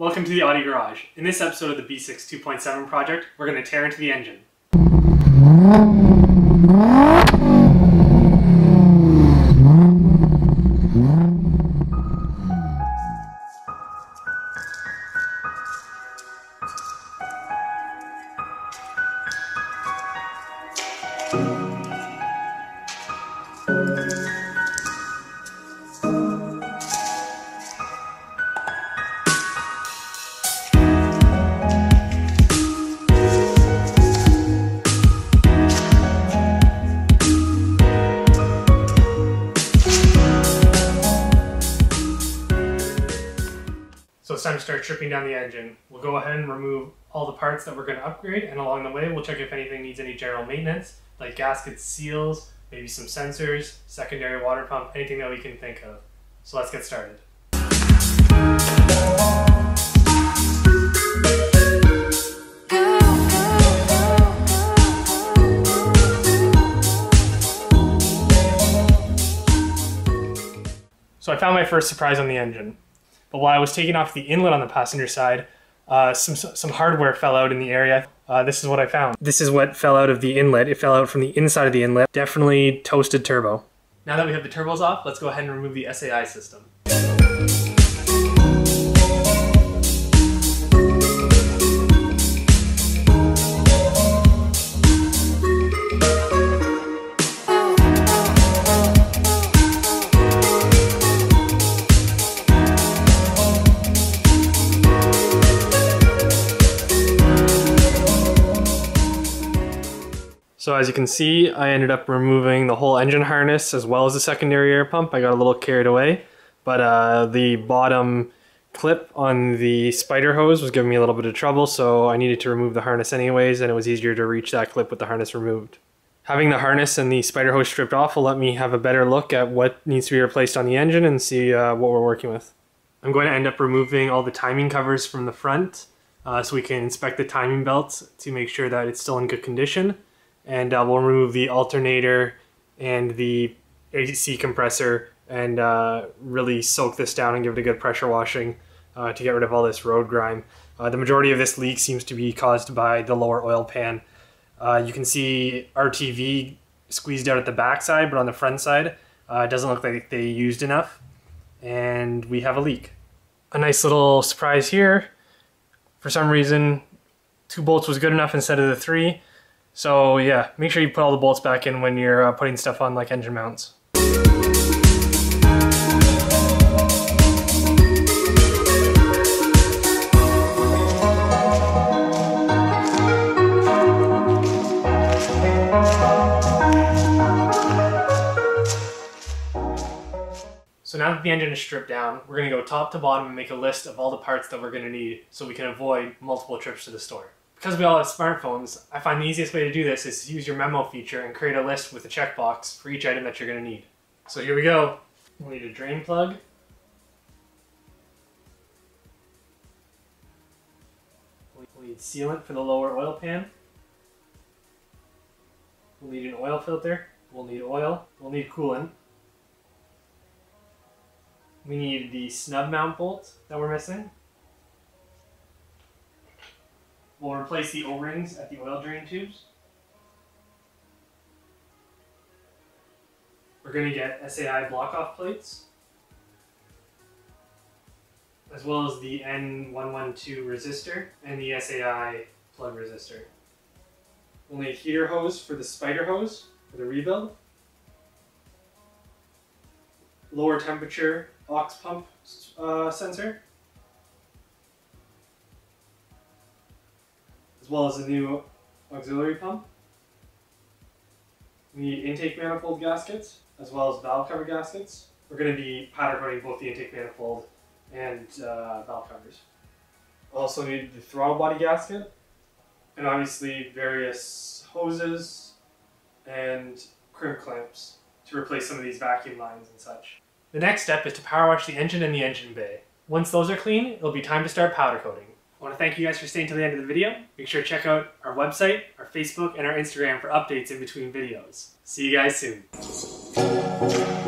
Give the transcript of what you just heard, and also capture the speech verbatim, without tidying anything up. Welcome to the Audi Garage. In this episode of the B six two point seven project, we're going to tear into the engine. So it's time to start stripping down the engine. We'll go ahead and remove all the parts that we're going to upgrade, and along the way we'll check if anything needs any general maintenance, like gaskets, seals, maybe some sensors, secondary water pump, anything that we can think of. So let's get started. So I found my first surprise on the engine. But while I was taking off the inlet on the passenger side, uh, some, some hardware fell out in the area. Uh, this is what I found. This is what fell out of the inlet. It fell out from the inside of the inlet. Definitely toasted turbo. Now that we have the turbos off, let's go ahead and remove the S A I system. So as you can see, I ended up removing the whole engine harness as well as the secondary air pump. I got a little carried away, but uh, the bottom clip on the spider hose was giving me a little bit of trouble, so I needed to remove the harness anyways, and it was easier to reach that clip with the harness removed. Having the harness and the spider hose stripped off will let me have a better look at what needs to be replaced on the engine and see uh, what we're working with. I'm going to end up removing all the timing covers from the front uh, so we can inspect the timing belts to make sure that it's still in good condition. And uh, we'll remove the alternator and the A C compressor and uh, really soak this down and give it a good pressure washing uh, to get rid of all this road grime. Uh, the majority of this leak seems to be caused by the lower oil pan. Uh, you can see R T V squeezed out at the back side, but on the front side uh, it doesn't look like they used enough, and we have a leak. A nice little surprise here. For some reason, two bolts was good enough instead of the three. So yeah, make sure you put all the bolts back in when you're uh, putting stuff on like engine mounts. So now that the engine is stripped down, we're going to go top to bottom and make a list of all the parts that we're going to need so we can avoid multiple trips to the store. Because we all have smartphones, I find the easiest way to do this is to use your memo feature and create a list with a checkbox for each item that you're going to need. So here we go. We'll need a drain plug, we'll need sealant for the lower oil pan, we'll need an oil filter, we'll need oil, we'll need coolant, we need the snub mount bolt that we're missing. We'll replace the O-rings at the oil drain tubes. We're going to get S A I block-off plates, as well as the N one twelve resistor and the S A I plug resistor. We'll need a heater hose for the spider hose for the rebuild, lower temperature aux pump uh, sensor, as well as a new auxiliary pump. We need intake manifold gaskets, as well as valve cover gaskets. We're going to be powder coating both the intake manifold and uh, valve covers. Also need the throttle body gasket, and obviously various hoses and crimp clamps to replace some of these vacuum lines and such. The next step is to power wash the engine and the engine bay. Once those are clean, it'll be time to start powder coating. I want to thank you guys for staying till the end of the video. Make sure to check out our website, our Facebook, and our Instagram for updates in between videos. See you guys soon.